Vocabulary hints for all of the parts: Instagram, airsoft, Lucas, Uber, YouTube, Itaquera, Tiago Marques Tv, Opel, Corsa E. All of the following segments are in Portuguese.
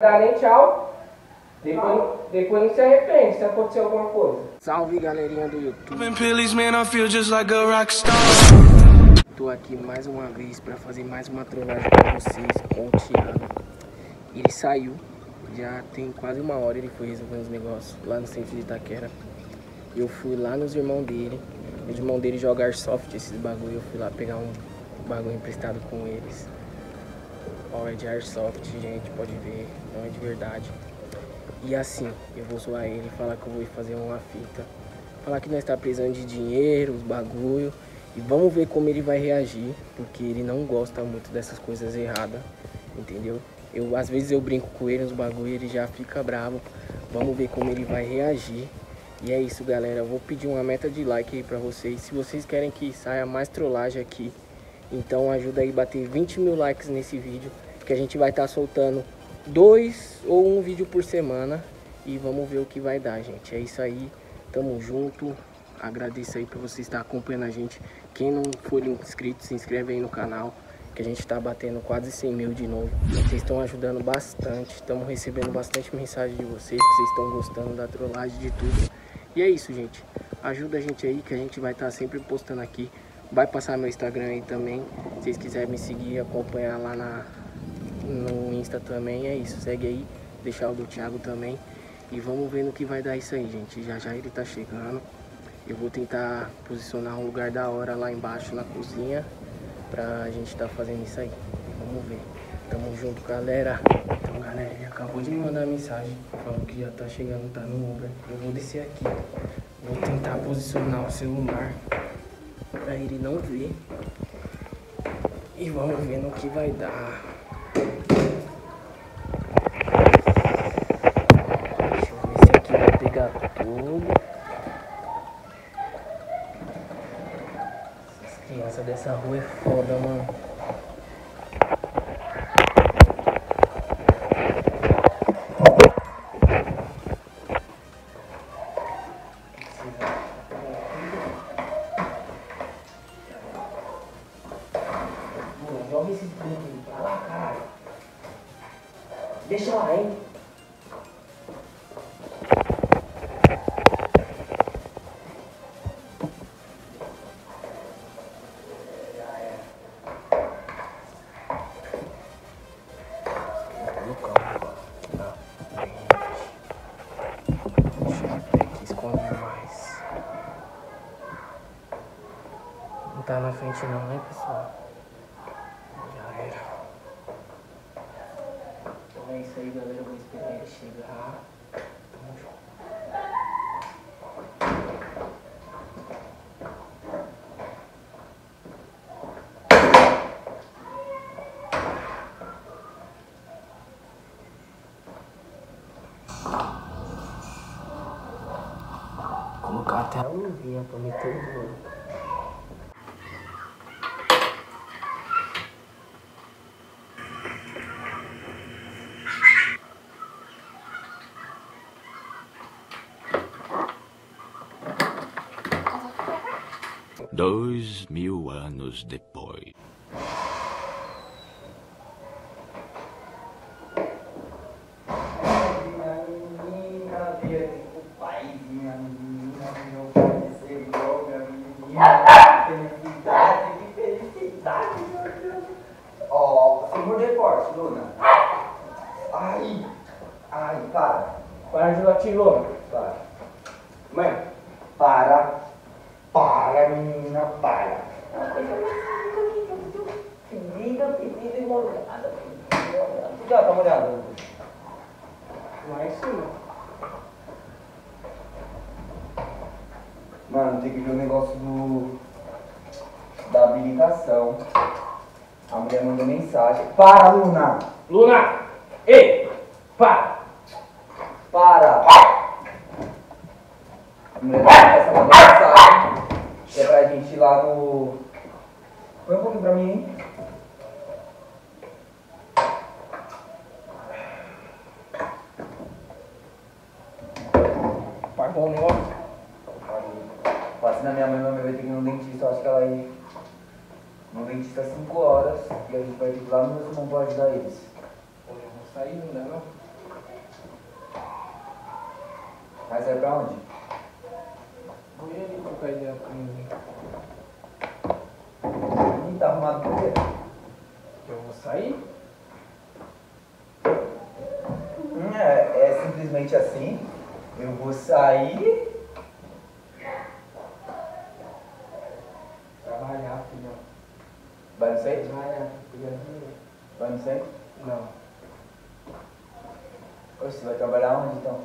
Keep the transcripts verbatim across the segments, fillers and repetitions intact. Dá nem tchau, depois, depois não se arrepende se acontecer alguma coisa. Salve galerinha do YouTube. Tô aqui mais uma vez pra fazer mais uma trollagem pra vocês com o Thiago. Ele saiu, já tem quase uma hora ele foi resolver uns negócios lá no centro de Itaquera. Eu fui lá nos irmãos dele, os irmãos dele jogar soft esses bagulho, eu fui lá pegar um bagulho emprestado com eles. Ó, é de airsoft, gente, pode ver, não é de verdade. E assim, eu vou zoar ele, falar que eu vou fazer uma fita, falar que nós tá precisando de dinheiro, os bagulho. E vamos ver como ele vai reagir, porque ele não gosta muito dessas coisas erradas, entendeu? Eu, às vezes eu brinco com ele, os bagulho, ele já fica bravo. Vamos ver como ele vai reagir. E é isso, galera, eu vou pedir uma meta de like aí pra vocês, se vocês querem que saia mais trollagem aqui. Então ajuda aí a bater vinte mil likes nesse vídeo, que a gente vai estar tá soltando dois ou um vídeo por semana. E vamos ver o que vai dar, gente. É isso aí, tamo junto. Agradeço aí por você estar acompanhando a gente. Quem não for inscrito, se inscreve aí no canal, que a gente tá batendo quase cem mil de novo. Vocês estão ajudando bastante, estamos recebendo bastante mensagem de vocês, que vocês estão gostando da trollagem, de tudo. E é isso, gente, ajuda a gente aí, que a gente vai estar tá sempre postando aqui. Vai passar meu Instagram aí também, se vocês quiserem me seguir, acompanhar lá na, no Insta também. É isso, segue aí, deixar o do Thiago também. E vamos ver no que vai dar isso aí, gente. Já já ele tá chegando. Eu vou tentar posicionar um lugar da hora lá embaixo na cozinha, pra gente tá fazendo isso aí. Vamos ver. Tamo junto, galera. Então, galera, ele acabou de me mandar mensagem, falou que já tá chegando, tá no Uber. Eu vou descer aqui, vou tentar posicionar o celular pra ele não ver. E vamos ver no que vai dar. Deixa eu ver se aqui vai pegar tudo. Essas crianças dessa rua é foda, mano. Joga esse brinquedo pra lá, caralho. Deixa lá, hein? Não tá na frente não, hein, pessoal? Então é isso aí, galera, eu vou esperar ele chegar. Tamo junto. Vou colocar até a luvinha pra meter o jogo. Dois mil anos depois. Minha menina veio com o pai, minha menina veio aparecer logo, minha menina. Que felicidade, que felicidade, meu Deus. Ó, você mordeu forte, Luna. Ai, ai, para. Para de latir, Luna. Para. Mãe, para. Para, menina, para. Uma coisa mais linda, pedida, pedida e molhada. Tu já tá molhada? Não é isso, não. Mano, tem que ver o negócio do... da habilitação. A mulher mandou mensagem. Para, Luna! Luna! Ei! Para! Para! A mulher mandou mensagem. É pra gente ir lá no... Põe um pouquinho pra mim, hein? Pagou o negócio? Pagou. Passei na minha mãe, minha mãe vai ter que ir no dentista. Eu acho que ela ir no dentista às cinco horas. E a gente vai ter que ir lá no meu irmão pra ajudar eles. Pô, eu vou sair, não dá não? vai pra onde? Vou ir ali trocar ideia com ele. Ih, tá arrumado pra quê? Eu vou sair? Hum, é, é simplesmente assim. Eu vou sair... Trabalhar, filhão. Vai no centro? Trabalhar, filhão. Vai no centro? Não. Você vai trabalhar onde então?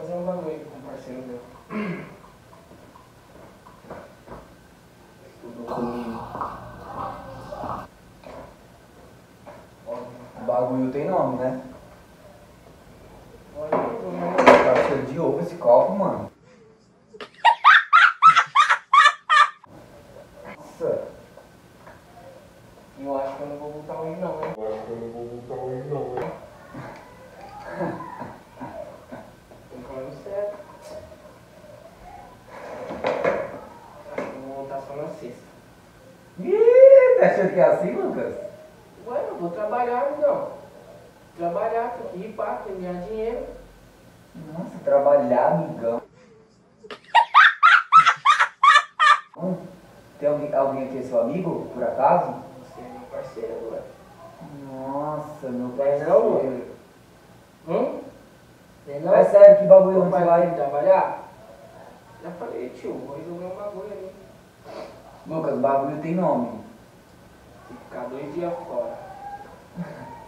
Fazer um bagulho com um parceiro meu. Tudo comigo. O bagulho tem nome, né? Olha o nome. Tá cheio de ovo esse copo, mano. Nossa. Eu acho que eu não vou voltar hoje não, né? Eu acho que eu não vou voltar hoje não, né? Tô falando sério. Acho que vou voltar só na sexta. Ih, tá achando que é assim, Lucas? Ué, eu vou trabalhar, então. Trabalhar, tem que ir para ganhar dinheiro. Nossa, trabalhar, amigão. Hum, tem alguém, alguém aqui, seu amigo, por acaso? Você é meu parceiro, ué. Nossa, meu parceiro. Hum? Não é sério, que bagulho não vai lá ir trabalhar? Já falei, tio, vou jogar um bagulho ali. Lucas, o bagulho tem nome. Tem que ficar dois dias fora.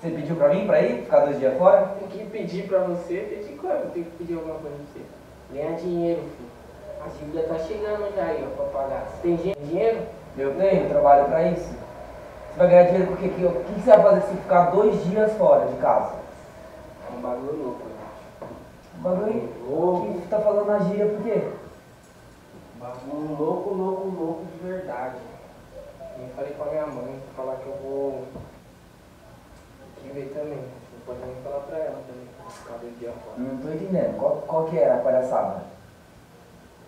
Você pediu pra mim pra ir? Ficar dois dias fora? Tem que pedir pra você, desde quando tem que pedir alguma coisa pra você? Ganhar dinheiro, filho. A dívida tá chegando já aí, ó, pra pagar. Você tem dinheiro? Eu tenho, eu trabalho pra isso. Você vai ganhar dinheiro porque que, o que você vai fazer se ficar dois dias fora de casa? Um bagulho louco, né? Um bagulho louco. Que você tá falando na gíria por quê? Um bagulho louco, louco, louco de verdade. Eu falei pra minha mãe, falar que eu vou... que ver também. Não pode nem falar pra ela também, pra ficar dois dias fora. Não tô entendendo. Qual, qual que era a palhaçada?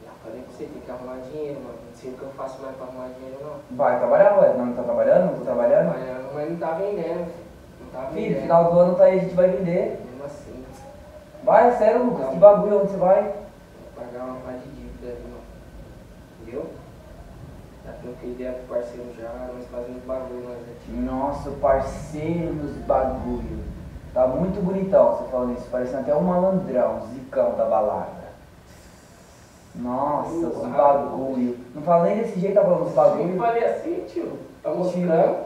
Já falei pra você, tem que arrumar dinheiro, mano. Não sei o que eu faço mais pra arrumar dinheiro, não. Vai trabalhar, ué? Não, não tá trabalhando? Não tô trabalhando? Trabalhando, mas não tá vendendo. Não tá vendendo. Filho, final do ano tá aí, a gente vai vender. Assim. Vai, sério, Lucas, não. Que bagulho, onde você vai? Vou pagar uma parte de dívida ali, ó. Entendeu? Já troquei ideia pro parceiro já, nós fazemos bagulho, nós aqui. Nossa, parceiro nos bagulho. Tá muito bonitão você falando isso, parecendo até um malandrão, um zicão da balada. Nossa, uh, os bagulho. Cara. Não fala nem desse jeito, tá falando os bagulho. Sempre falei assim, tio. Tá mostrando?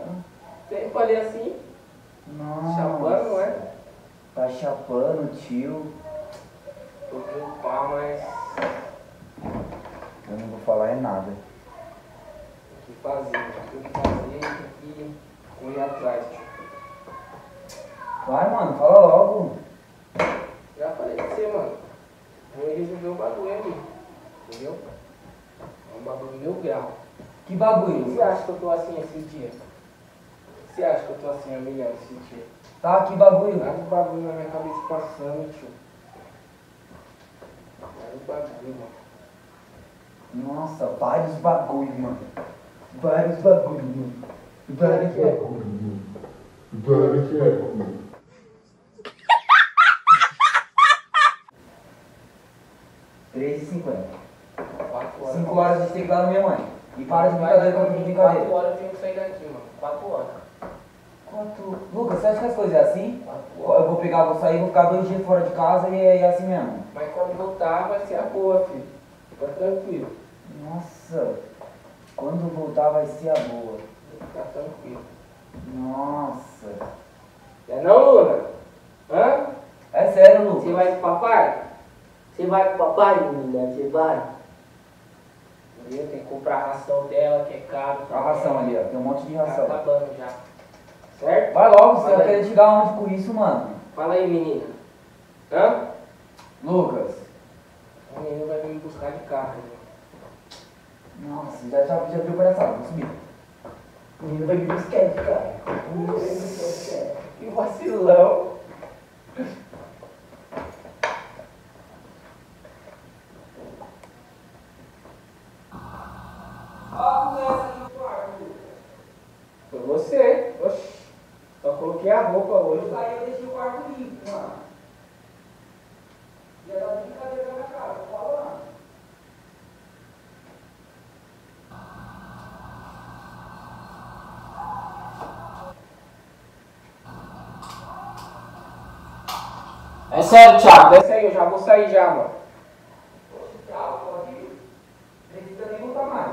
Sempre falei assim. Nossa. Chapando, não é? Tá chapando, tio. Tô com pá, mas... eu não vou falar é nada. Tem que fazer, tem que fazer, tem que ir atrás, tio. Vai, mano, fala logo. Já falei pra você, mano. Vou resolver o bagulho ali, entendeu? É um bagulho mil grau. Que bagulho? Você acha que eu tô assim esses dias? Você acha que eu tô assim a milhão esses dias? Tá, que bagulho. Tá um bagulho na minha cabeça passando, tio. Tá um bagulho, mano. Nossa, vários bagulho, mano. Vários bagulho, mano. Vários bagulho, mano. Vários bagulho, mano. três e cinquenta. cinco horas de teclado, minha mãe. E para de brincadeira com a minha brincadeira. quatro horas eu tenho que sair daqui, mano. quatro horas. Quanto? Lucas, você acha que as coisas é assim? Eu vou pegar, vou sair, vou ficar dois dias fora de casa e é assim mesmo. Mas quando voltar vai ser a boa, filho. Fica tranquilo. Nossa, quando voltar vai ser a boa. Fica tranquilo. Nossa. É não, Luna? Hã? É sério, Lucas. Você vai com o papai? Você vai com o papai, Luna? Você vai? Tem que comprar a ração dela, que é caro. A ração ali, ó. Tem um monte de ração. Tá acabando já. Certo? Vai logo, você vai querer tirar onde com isso, mano? Fala aí, menina. Hã? Lucas. O menino vai vir me buscar de carro. Né? Nossa, já, já, já viu o palhaçado, vou subir. O menino vai me buscar de carro. Que vacilão. Foi você. Oxi. Só coloquei a roupa hoje. Eu saí e deixei o quarto limpo, mano. Já tá brincando. É sério, Thiago, desce aí, eu já vou sair já, mano. Thiago, pode ir. Precisa nem voltar mais.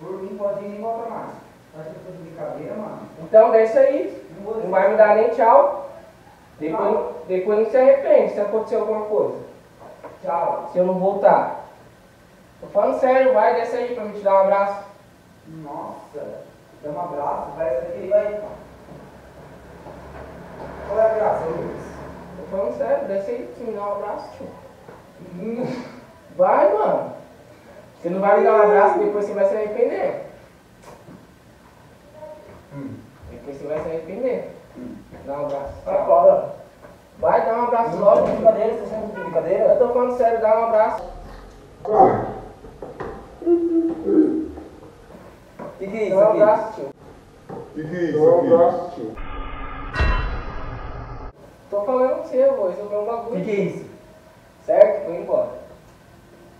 Por mim, pode ir nem voltar mais. Mas eu tô de brincadeira, mano. Então desce aí. Não, não vai me dar nem tchau. Depois, depois não se arrepende se acontecer alguma coisa. Tchau. Se eu não voltar. Tô falando sério, vai, desce aí pra me te dar um abraço. Nossa, dá um abraço, parece que ele vai, cara. Qual é a graça, Lucas? Tô falando sério, desce aí pra me dar um abraço, tio. Hum. Vai, mano. Você não vai me dar um abraço, depois você vai se arrepender. Hum. Depois você vai se arrepender. Hum. Dá um abraço. Vai, fora. Vai, dá um abraço logo. Hum. Brincadeira, você sempre de brincadeira? Eu tô falando sério, dá um abraço. Ah. Que que é isso? Dá um abraço, tio. Que que é isso? Dá um abraço, tio. Tô falando com você, vou resolver um bagulho. Que que é isso? Certo? Vou embora.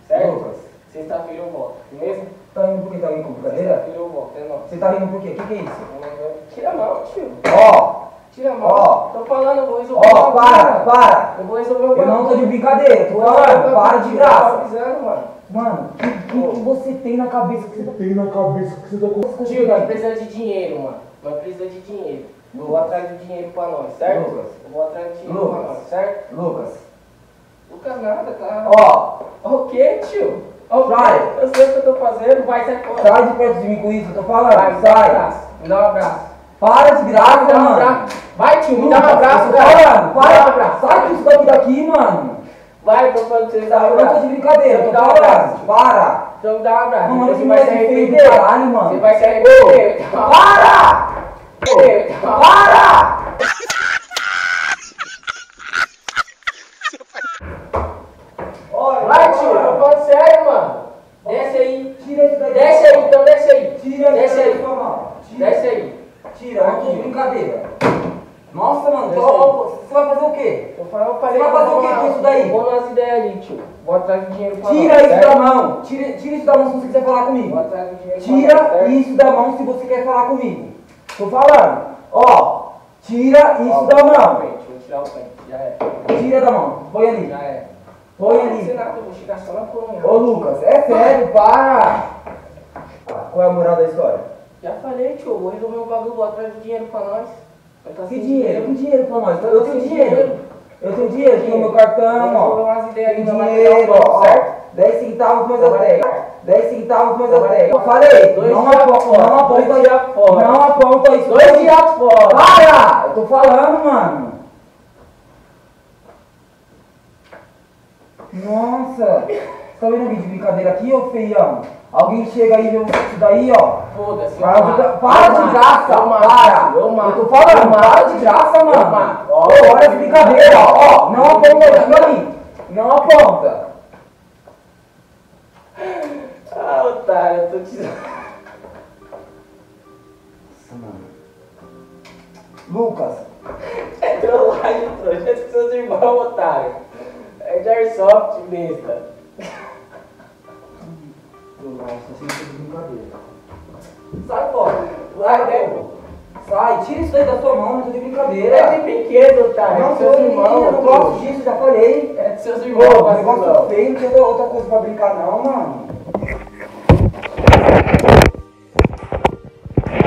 Certo? Lucas, sexta-feira eu volto. Mesmo? Tá indo por que? Tá indo com brincadeira? Sexta-feira eu volto, é nóis. Você tá indo por quê? Que que é isso? Tira a mão, tio. Ó! Oh. Tira a mão. Ó! Oh. Tô falando, eu vou resolver oh, um bagulho. Ó, para, para! Eu vou resolver um bagulho. Eu não tô de brincadeira, tô falando. Para de graça. Eu tô avisando, mano. Mano, o que, que, que você tem na cabeça que você tem na cabeça que você tá com? Tio, nós precisamos de dinheiro, mano. Nós precisamos de dinheiro. Lucas. Vou atrás de dinheiro pra nós, certo? Lucas. Eu vou atrás de dinheiro Lucas. pra nós, certo? Lucas. Lucas nada, cara. Ó. O que, tio? Ó, vai. Eu sei o que eu tô fazendo, vai sair fora. Sai de perto de mim com isso, eu tô falando. Vai, sai. Abraço. Me dá um abraço. Para de graça, me dá um abraço. Mano. Vai, tio, me dá um abraço, cara. Para, sai disso daqui daqui, mano. Vai, tô falando que você tá abraço. Eu não tô de brincadeira, tô dando um abraço. Para! Então dá um abraço. Mano, você vai se arrepender. Caralho, mano. Você vai se arrepender. Para! Para! Vai, tio, tô falando sério, mano. Desce aí. Tira isso daí. Desce aí, então desce aí. Tira isso daí, sua mão. Desce aí. Tira, aqui, brincadeira. Nossa, mano, você vai fazer o quê? Eu falei, eu falei, você vai fazer o quê com isso daí? Vou nas ideias ali, tio. Vou atrás do dinheiro pra Tira nós, isso certo? da mão. Tira, tira isso da mão se você quiser falar comigo. Vou atrás do dinheiro tira pra nós, isso da mão se você quer falar comigo. Tô falando. Ó, tira isso Ó, da mão. Frente, vou tirar o frente, já é. Tira da mão, põe ali. Já é. Põe ali. Não sei nada, eu vou chegar só na coluna. Ô, Lucas, é sério, para. Qual é a moral da história? Já falei, tio. Vou resolver um bagulho, vou atrás do dinheiro pra nós. Que dinheiro? Que dinheiro pra nós? Eu tenho dinheiro. Eu tenho dinheiro, tenho meu cartão, ó. Tem dinheiro, ó. dez centavos mais até. dez centavos mais até. Eu falei, não aponta fora. Não aponta isso. Dois dias fora. Para! Eu tô falando, mano. Nossa. Tá vendo alguém de brincadeira aqui, ô feião? Alguém chega aí e vê isso daí, ó. Foda-se. Para, de, para de graça, mano. Para. Eu, eu tô falando, para de graça, mano. Ó, olha de brincadeira, ó. Não aponta isso aí. Não aponta. Ah, otário, eu tô te... Nossa, mano. Lucas. É trollagem, trouxa. É dos seus irmãos, otário. É de airsoft, besta. Sai fora, vai, velho. Sai, tira isso daí da sua mão, não tô de brincadeira. É de brinquedo, cara. Não, é de seus irmãos. Eu não gosto disso, já falei. É de seus irmãos. Pô, mas negócio feio, não tem outra coisa pra brincar, não, mano.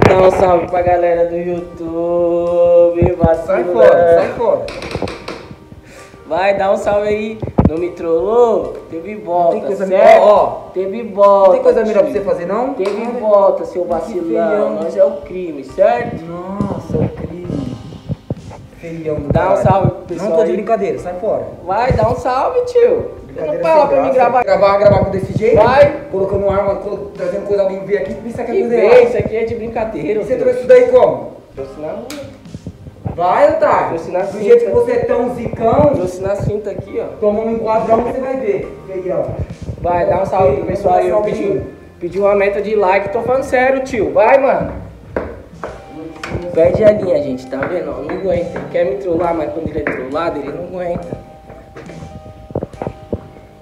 Dá um salve pra galera do YouTube. Vacilão. Sai fora, sai fora. Vai, dá um salve aí. Não me trollou? Teve volta, não tem coisa certo? Ó, teve volta. Não tem coisa melhor pra você fazer, não? Teve ah, volta, seu vacilão. Nós é o crime, certo? Nossa, é o crime. Feião do Dá caralho. um salve pro pessoal. Não tô de brincadeira, sai fora. Vai, dá um salve, tio. Você não fala pra mim gravar. Gravar, gravar com desse jeito? Vai. Colocando arma, colo... trazendo coisa, alguém ver aqui. Isso aqui é coisa errada. Isso aqui é de brincadeira. E você trouxe isso daí como? Trouxe na rua. Vai, otário. Do jeito que você é tão zicão. Trouxe na cinta aqui, ó. Tomando um quadrão, você vai ver. Aí, ó. Vai, dá um salve pro pessoal aí. Eu pedi, pedi uma meta de like. Tô falando sério, tio. Vai, mano. Perde a linha, gente. Tá vendo? Não aguenta. Ele quer me trollar, mas quando ele é trollado, ele não aguenta.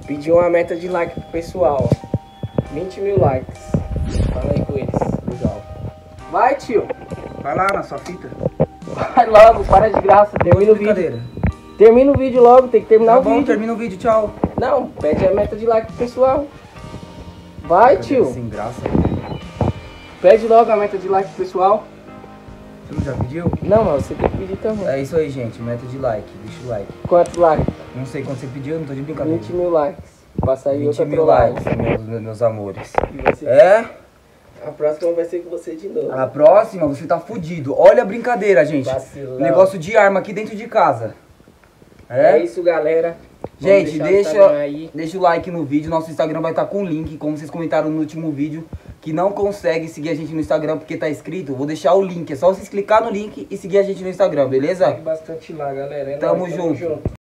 Pedi uma meta de like pro pessoal. vinte mil likes. Fala aí com eles. Legal. Vai, tio. Vai lá na sua fita. Vai logo, para de graça, deu aí no vídeo. Termina o vídeo logo, tem que terminar tá o bom, vídeo. Tá bom, termina o vídeo, tchau. Não, pede a meta de like pro pessoal. Vai, cadê tio? Sem graça. Pede logo a meta de like pro pessoal. Você não já pediu? Não, mas você tem que pedir também. É isso aí, gente, meta de like, deixa o like. Quantos likes? Não sei quanto você pediu, não tô de brincadeira. vinte mil likes. Passa aí outra mil likes, meus, meus amores. Você... É? A próxima vai ser com você de novo. A próxima você tá fudido. Olha a brincadeira, gente. Vacilão. Negócio de arma aqui dentro de casa. É, é isso, galera. Vamos gente, deixa o, aí. deixa o like no vídeo. Nosso Instagram vai estar tá com o link, como vocês comentaram no último vídeo, que não consegue seguir a gente no Instagram porque tá escrito. Vou deixar o link. É só vocês clicar no link e seguir a gente no Instagram, beleza? Segue bastante lá, galera. É Tamo, nóis, tamo junto. junto.